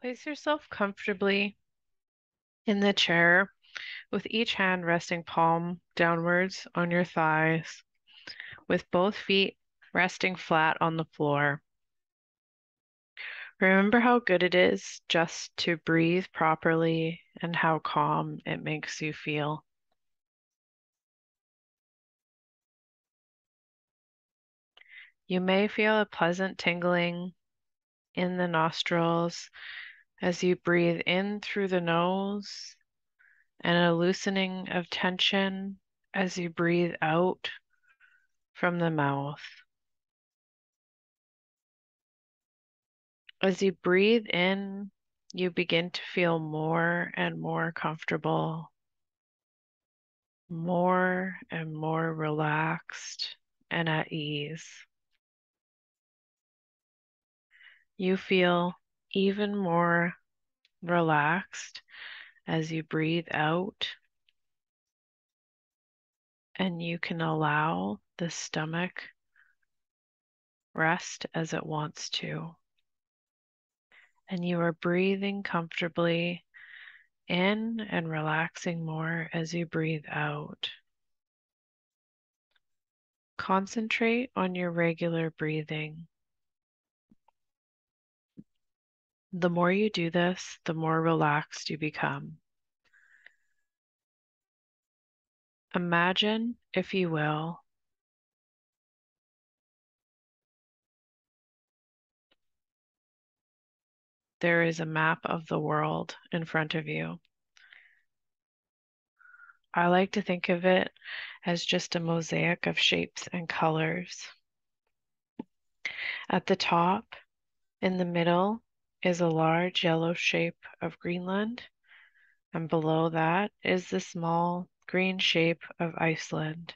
Place yourself comfortably in the chair with each hand resting palm downwards on your thighs, with both feet resting flat on the floor. Remember how good it is just to breathe properly and how calm it makes you feel. You may feel a pleasant tingling in the nostrils as you breathe in through the nose and a loosening of tension as you breathe out from the mouth. As you breathe in, you begin to feel more and more comfortable, more and more relaxed and at ease. You feel even more relaxed as you breathe out, and you can allow the stomach rest as it wants to. And you are breathing comfortably in and relaxing more as you breathe out. Concentrate on your regular breathing. The more you do this, the more relaxed you become. Imagine, if you will, there is a map of the world in front of you. I like to think of it as just a mosaic of shapes and colors. At the top, in the middle, is a large yellow shape of Greenland, and below that is the small green shape of Iceland.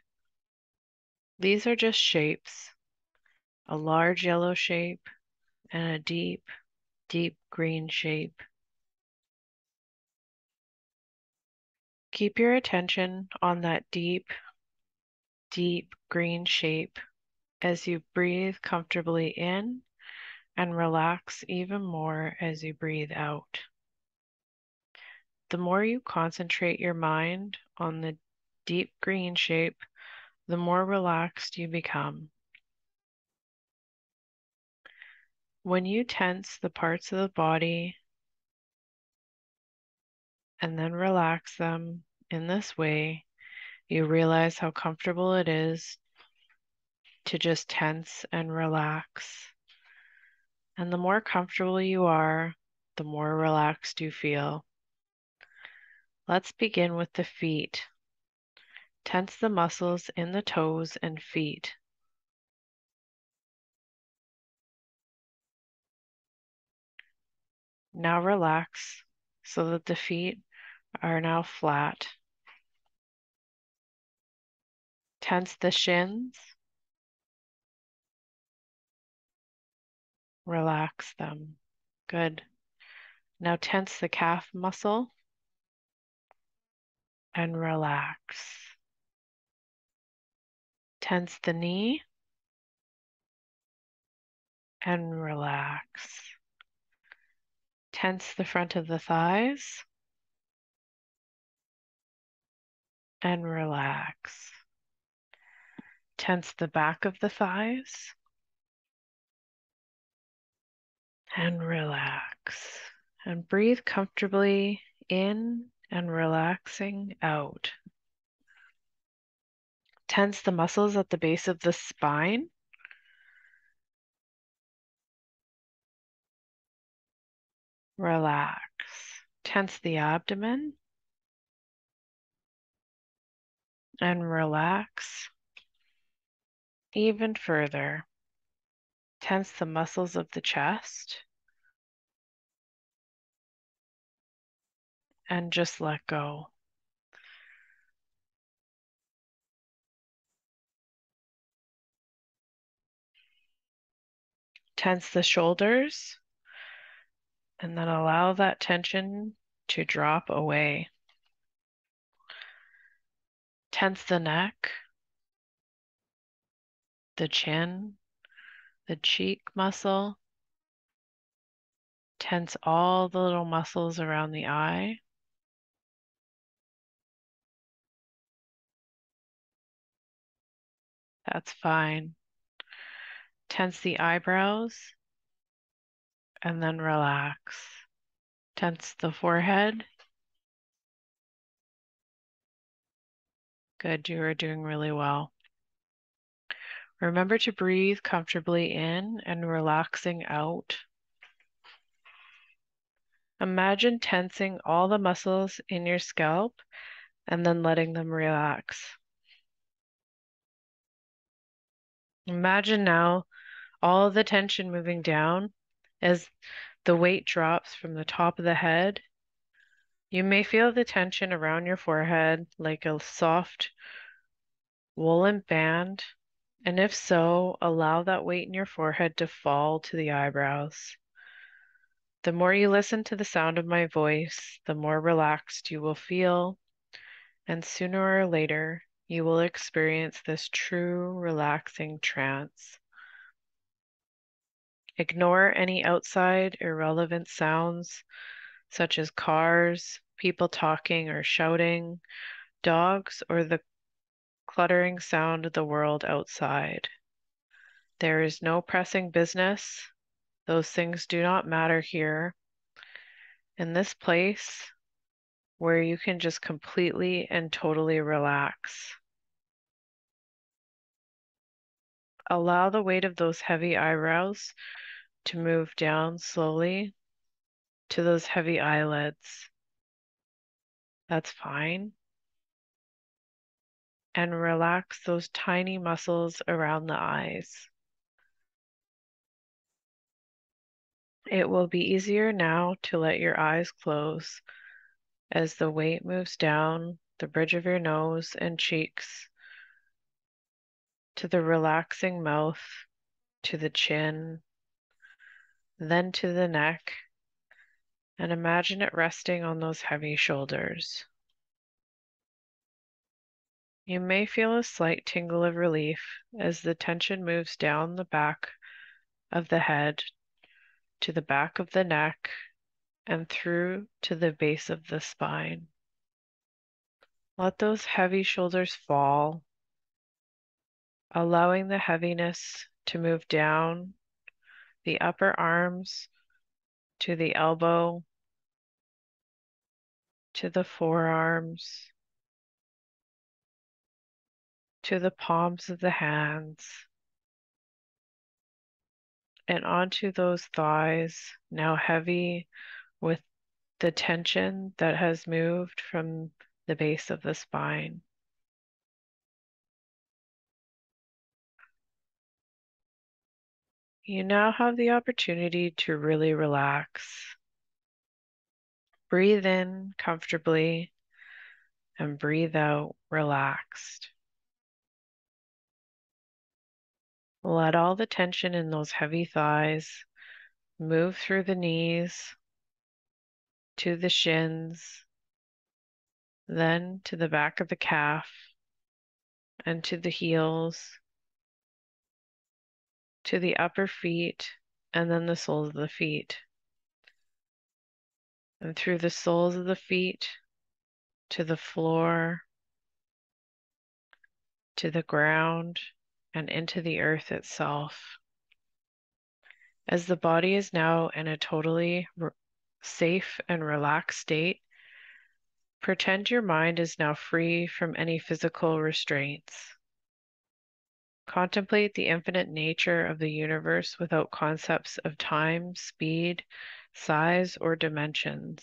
These are just shapes, a large yellow shape and a deep green shape. Keep your attention on that deep green shape as you breathe comfortably in and relax even more as you breathe out. The more you concentrate your mind on the deep green shape, the more relaxed you become. When you tense the parts of the body and then relax them in this way, you realize how comfortable it is to just tense and relax. And the more comfortable you are, the more relaxed you feel. Let's begin with the feet. Tense the muscles in the toes and feet. Now relax so that the feet are now flat. Tense the shins. Relax them. Good. Now tense the calf muscle and relax. Tense the knee and relax. Tense the front of the thighs and relax. Tense the back of the thighs and relax. And breathe comfortably in and relaxing out. Tense the muscles at the base of the spine. Relax. Tense the abdomen and relax even further. Tense the muscles of the chest and just let go. Tense the shoulders. And then allow that tension to drop away. Tense the neck, the chin, the cheek muscle. tense all the little muscles around the eye. That's fine. Tense the eyebrows and then relax. Tense the forehead. Good, you are doing really well. Remember to breathe comfortably in and relaxing out. Imagine tensing all the muscles in your scalp and then letting them relax. Imagine now all the tension moving down as the weight drops from the top of the head. You may feel the tension around your forehead like a soft woolen band, and if so, allow that weight in your forehead to fall to the eyebrows. The more you listen to the sound of my voice, the more relaxed you will feel, and sooner or later, you will experience this true relaxing trance. Ignore any outside irrelevant sounds such as cars, people talking or shouting, dogs, or the cluttering sound of the world outside. There is no pressing business. Those things do not matter here. In this place, where you can just completely and totally relax. Allow the weight of those heavy eyebrows to move down slowly to those heavy eyelids. That's fine. And relax those tiny muscles around the eyes. It will be easier now to let your eyes close as the weight moves down the bridge of your nose and cheeks to the relaxing mouth, to the chin, then to the neck, and imagine it resting on those heavy shoulders. You may feel a slight tingle of relief as the tension moves down the back of the head to the back of the neck and through to the base of the spine. Let those heavy shoulders fall, allowing the heaviness to move down the upper arms to the elbow, to the forearms, to the palms of the hands, and onto those thighs, now heavy with the tension that has moved from the base of the spine. You now have the opportunity to really relax. Breathe in comfortably and breathe out relaxed. Let all the tension in those heavy thighs move through the knees, to the shins, then to the back of the calf, and to the heels, to the upper feet, and then the soles of the feet. And through the soles of the feet, to the floor, to the ground, and into the earth itself. As the body is now in a totally safe and relaxed state, pretend your mind is now free from any physical restraints. Contemplate the infinite nature of the universe without concepts of time, speed, size, or dimensions.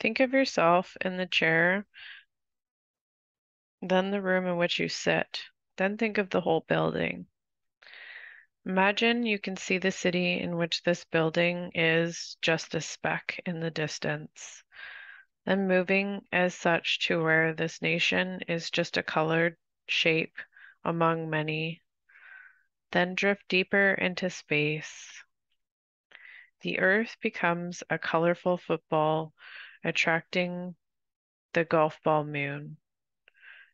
Think of yourself in the chair then the room in which you sit, then think of the whole building. Imagine you can see the city in which this building is just a speck in the distance, then moving as such to where this nation is just a colored shape among many, then drift deeper into space. The earth becomes a colorful football attracting the golf ball moon.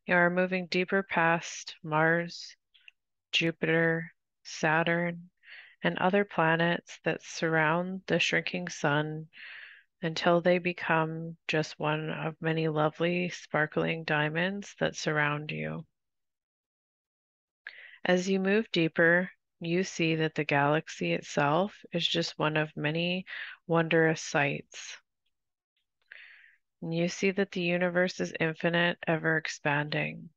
You are moving deeper past Mars, Jupiter, Saturn, and other planets that surround the shrinking sun until they become just one of many lovely sparkling diamonds that surround you. As you move deeper, you see that the galaxy itself is just one of many wondrous sights. And you see that the universe is infinite, ever expanding.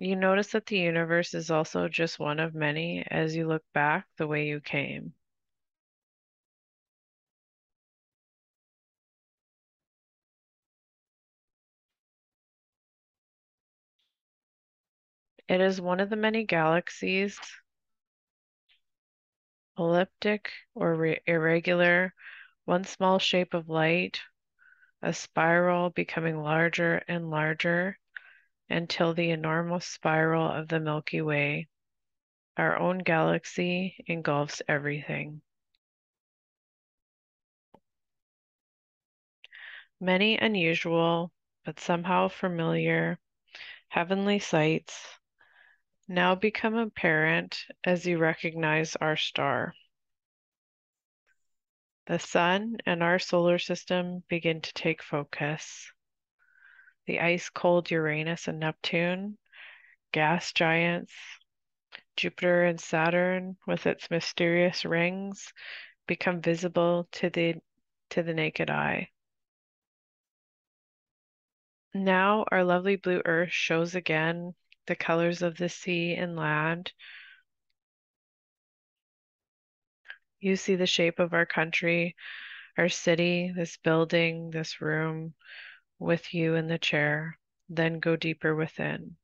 You notice that the universe is also just one of many as you look back the way you came. It is one of the many galaxies, elliptic or irregular, one small shape of light, a spiral becoming larger and larger, until the enormous spiral of the Milky Way, our own galaxy, engulfs everything. Many unusual, but somehow familiar, heavenly sights now become apparent as you recognize our star. The sun and our solar system begin to take focus. The ice-cold Uranus and Neptune, gas giants, Jupiter and Saturn with its mysterious rings become visible to the naked eye. Now our lovely blue earth shows again the colors of the sea and land. You see the shape of our country, our city, this building, this room, with you in the chair, then go deeper within.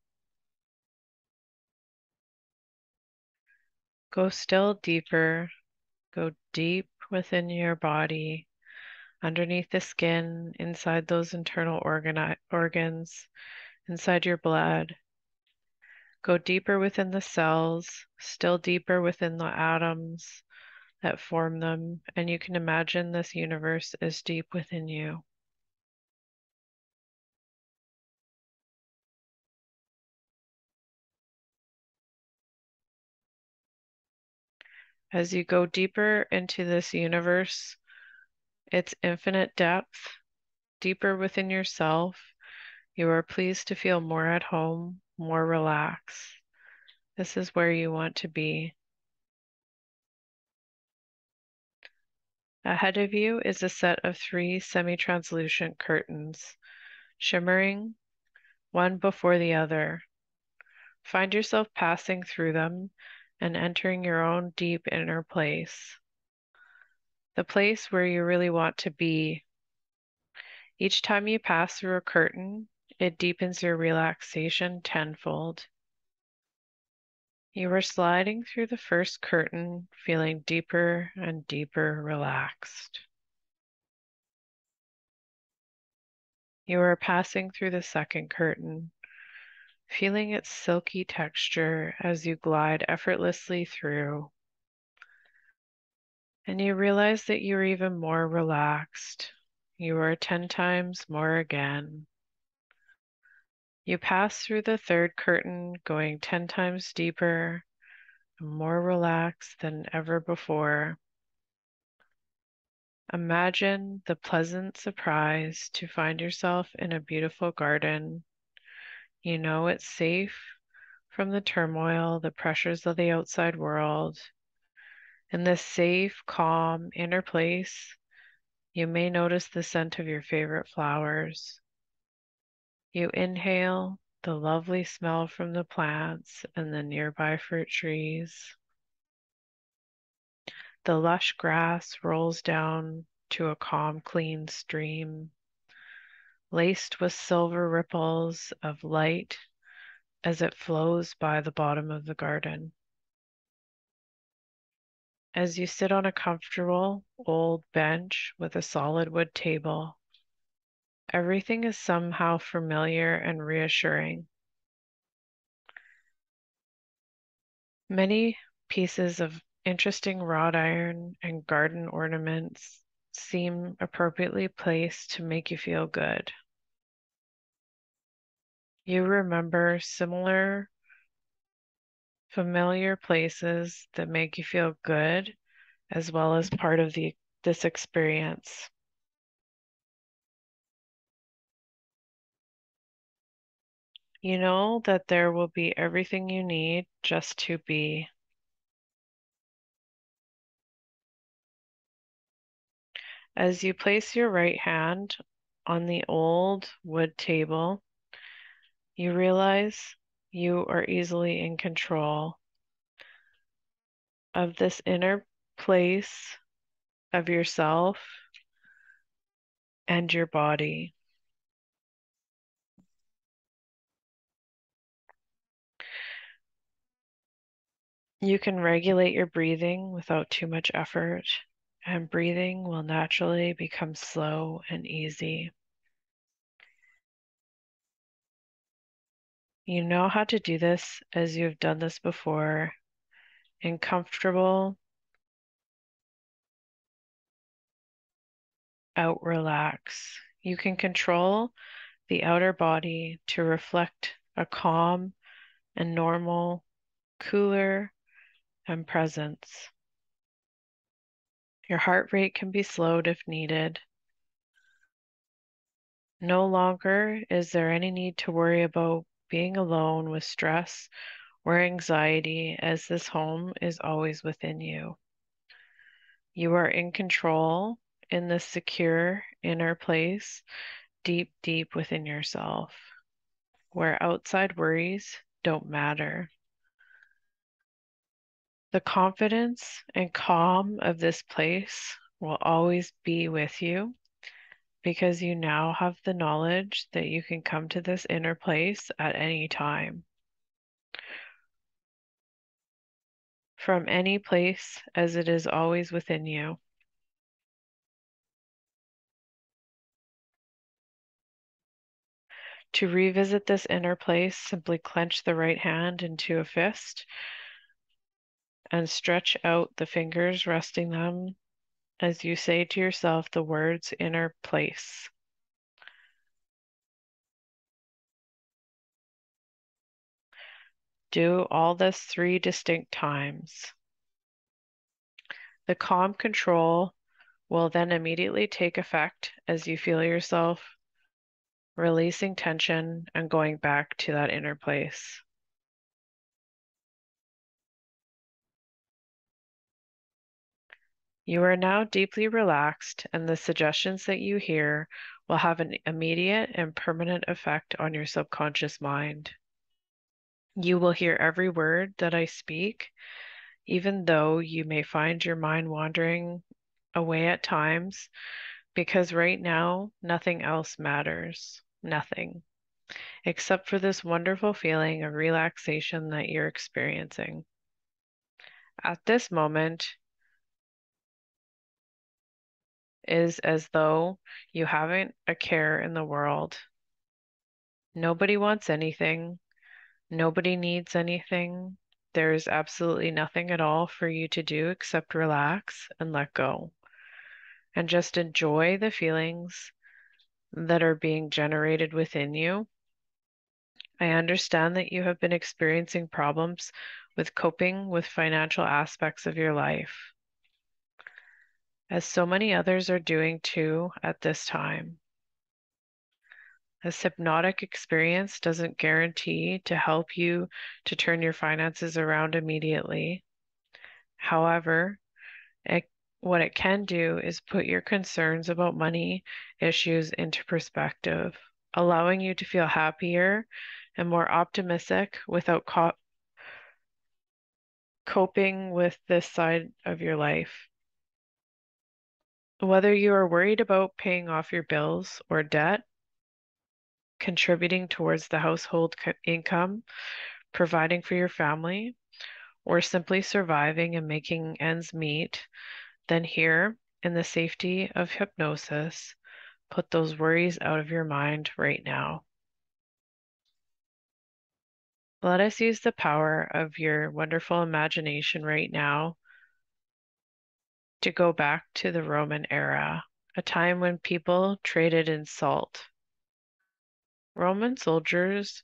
Go still deeper, go deep within your body, underneath the skin, inside those internal organs, inside your blood. Go deeper within the cells, still deeper within the atoms that form them, and you can imagine this universe is deep within you. As you go deeper into this universe, its infinite depth, deeper within yourself, you are pleased to feel more at home, more relaxed. This is where you want to be. Ahead of you is a set of 3 semi-translucent curtains, shimmering one before the other. Find yourself passing through them and entering your own deep inner place, the place where you really want to be. Each time you pass through a curtain, it deepens your relaxation tenfold. You are sliding through the first curtain, feeling deeper and deeper relaxed. You are passing through the second curtain, feeling its silky texture as you glide effortlessly through. And you realize that you're even more relaxed. You are 10 times more again. You pass through the third curtain, going 10 times deeper, more relaxed than ever before. Imagine the pleasant surprise to find yourself in a beautiful garden. You know it's safe from the turmoil, the pressures of the outside world. In this safe, calm inner place, you may notice the scent of your favorite flowers. You inhale the lovely smell from the plants and the nearby fruit trees. The lush grass rolls down to a calm, clean stream. laced with silver ripples of light as it flows by the bottom of the garden. As you sit on a comfortable old bench with a solid wood table, everything is somehow familiar and reassuring. Many pieces of interesting wrought iron and garden ornaments seem appropriately placed to make you feel good. You remember similar familiar places that make you feel good, as well as part of this experience. You know that there will be everything you need just to be. As you place your right hand on the old wood table, you realize you are easily in control of this inner place of yourself and your body. You can regulate your breathing without too much effort, and breathing will naturally become slow and easy. You know how to do this as you've done this before in comfortable, out relax. You can control the outer body to reflect a calm and normal, cooler and presence. Your heart rate can be slowed if needed. No longer is there any need to worry about being alone with stress or anxiety, as this home is always within you. You are in control in this secure inner place, deep, deep within yourself, where outside worries don't matter. The confidence and calm of this place will always be with you, because you now have the knowledge that you can come to this inner place at any time, from any place, as it is always within you. To revisit this inner place, simply clench the right hand into a fist and stretch out the fingers, resting them as you say to yourself the words "inner place." Do all this 3 distinct times. The calm control will then immediately take effect as you feel yourself releasing tension and going back to that inner place. You are now deeply relaxed, and the suggestions that you hear will have an immediate and permanent effect on your subconscious mind. You will hear every word that I speak, even though you may find your mind wandering away at times, because right now nothing else matters, nothing, except for this wonderful feeling of relaxation that you're experiencing. At this moment, is as though you haven't a care in the world. Nobody wants anything. Nobody needs anything. There is absolutely nothing at all for you to do except relax and let go, and just enjoy the feelings that are being generated within you. I understand that you have been experiencing problems with coping with financial aspects of your life, as so many others are doing too at this time. This hypnotic experience doesn't guarantee to help you to turn your finances around immediately. However, what it can do is put your concerns about money issues into perspective, allowing you to feel happier and more optimistic without coping with this side of your life. Whether you are worried about paying off your bills or debt, contributing towards the household income, providing for your family, or simply surviving and making ends meet, then here, in the safety of hypnosis, put those worries out of your mind right now. Let us use the power of your wonderful imagination right now to go back to the Roman era, a time when people traded in salt. Roman soldiers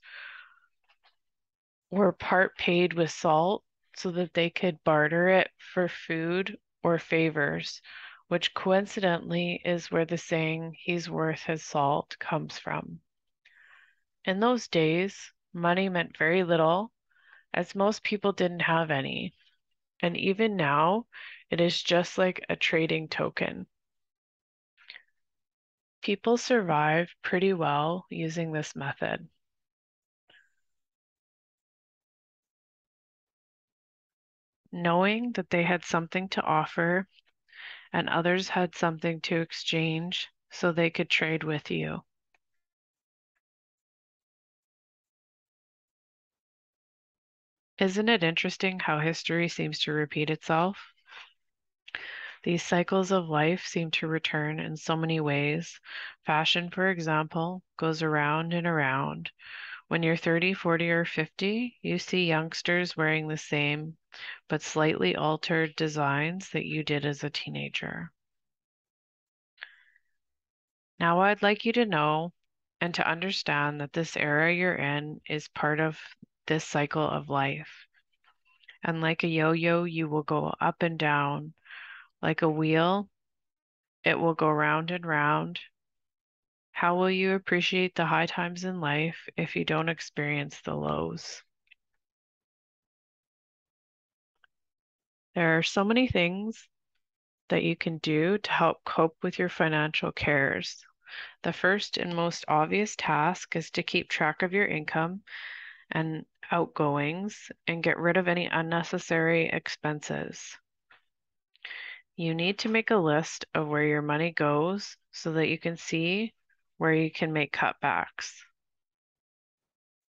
were part paid with salt so that they could barter it for food or favors, which coincidentally is where the saying, "he's worth his salt," comes from. In those days, money meant very little, as most people didn't have any. And even now, it is just like a trading token. People survive pretty well using this method. Knowing that they had something to offer and others had something to exchange, so they could trade with you. Isn't it interesting how history seems to repeat itself? These cycles of life seem to return in so many ways. Fashion, for example, goes around and around. When you're 30, 40, or 50, you see youngsters wearing the same but slightly altered designs that you did as a teenager. Now I'd like you to know and to understand that this era you're in is part of this cycle of life. And like a yo-yo, you will go up and down. Like a wheel, it will go round and round. How will you appreciate the high times in life if you don't experience the lows? There are so many things that you can do to help cope with your financial cares. The first and most obvious task is to keep track of your income and outgoings and get rid of any unnecessary expenses. You need to make a list of where your money goes so that you can see where you can make cutbacks.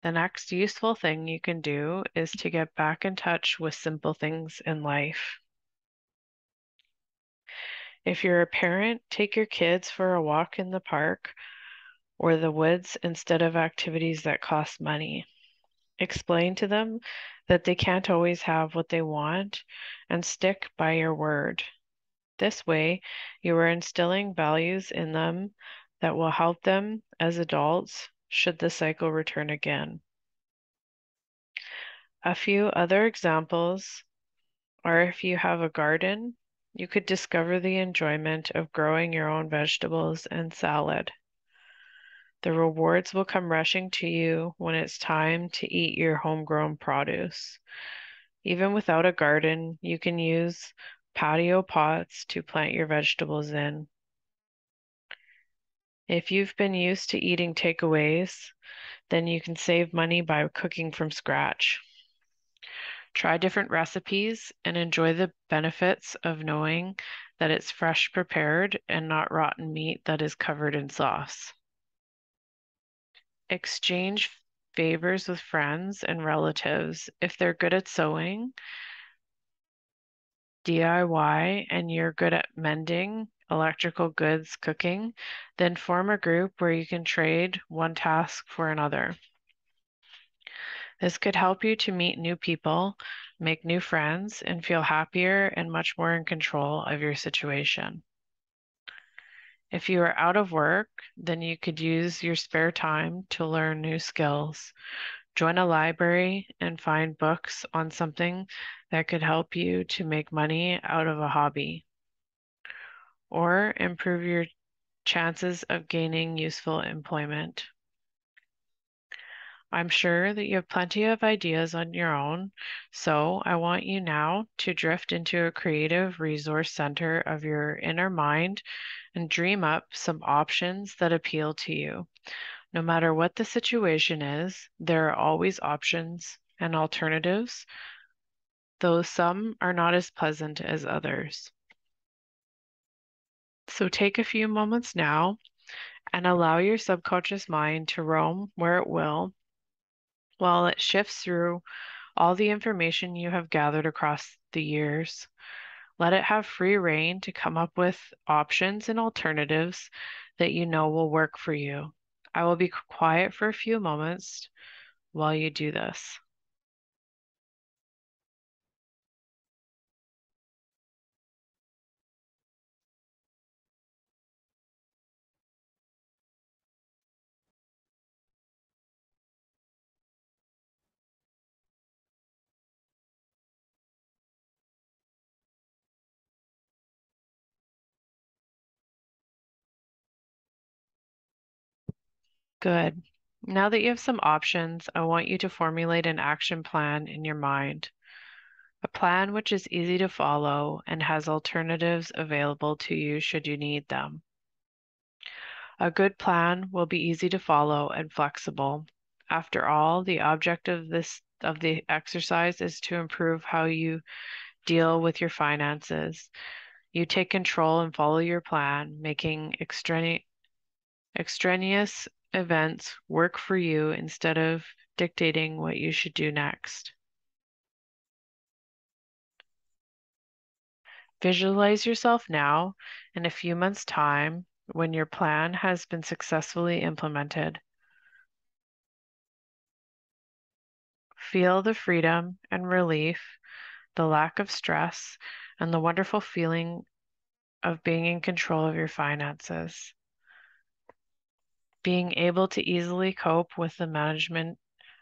The next useful thing you can do is to get back in touch with simple things in life. If you're a parent, take your kids for a walk in the park or the woods instead of activities that cost money. Explain to them that they can't always have what they want and stick by your word. This way, you are instilling values in them that will help them as adults should the cycle return again. A few other examples are if you have a garden, you could discover the enjoyment of growing your own vegetables and salad. The rewards will come rushing to you when it's time to eat your homegrown produce. Even without a garden, you can use patio pots to plant your vegetables in. If you've been used to eating takeaways, then you can save money by cooking from scratch. Try different recipes and enjoy the benefits of knowing that it's fresh prepared and not rotten meat that is covered in sauce. Exchange favors with friends and relatives. If they're good at sewing, DIY, and you're good at mending, electrical goods, cooking, then form a group where you can trade one task for another. This could help you to meet new people, make new friends, and feel happier and much more in control of your situation. If you are out of work, then you could use your spare time to learn new skills. Join a library and find books on something that could help you to make money out of a hobby, or improve your chances of gaining useful employment. I'm sure that you have plenty of ideas on your own, so I want you now to drift into a creative resource center of your inner mind and dream up some options that appeal to you. No matter what the situation is, there are always options and alternatives, though some are not as pleasant as others. So take a few moments now and allow your subconscious mind to roam where it will while it shifts through all the information you have gathered across the years. Let it have free rein to come up with options and alternatives that you know will work for you. I will be quiet for a few moments while you do this. Good. Now that you have some options, I want you to formulate an action plan in your mind, a plan which is easy to follow and has alternatives available to you should you need them. A good plan will be easy to follow and flexible. After all, the object of the exercise is to improve how you deal with your finances. You take control and follow your plan, making extraneous events work for you instead of dictating what you should do next. Visualize yourself now in a few months' time when your plan has been successfully implemented. Feel the freedom and relief, the lack of stress, and the wonderful feeling of being in control of your finances. Being able to easily cope with the management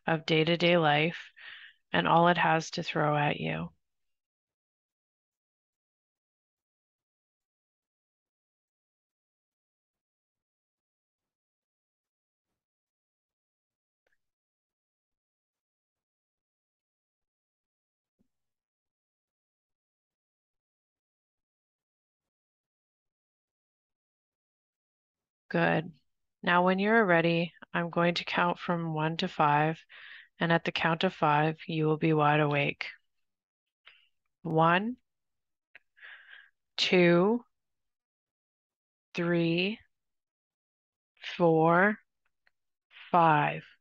of day-to-day life and all it has to throw at you. Good. Now, when you're ready, I'm going to count from 1 to 5, and at the count of 5, you will be wide awake. 1, 2, 3, 4, 5.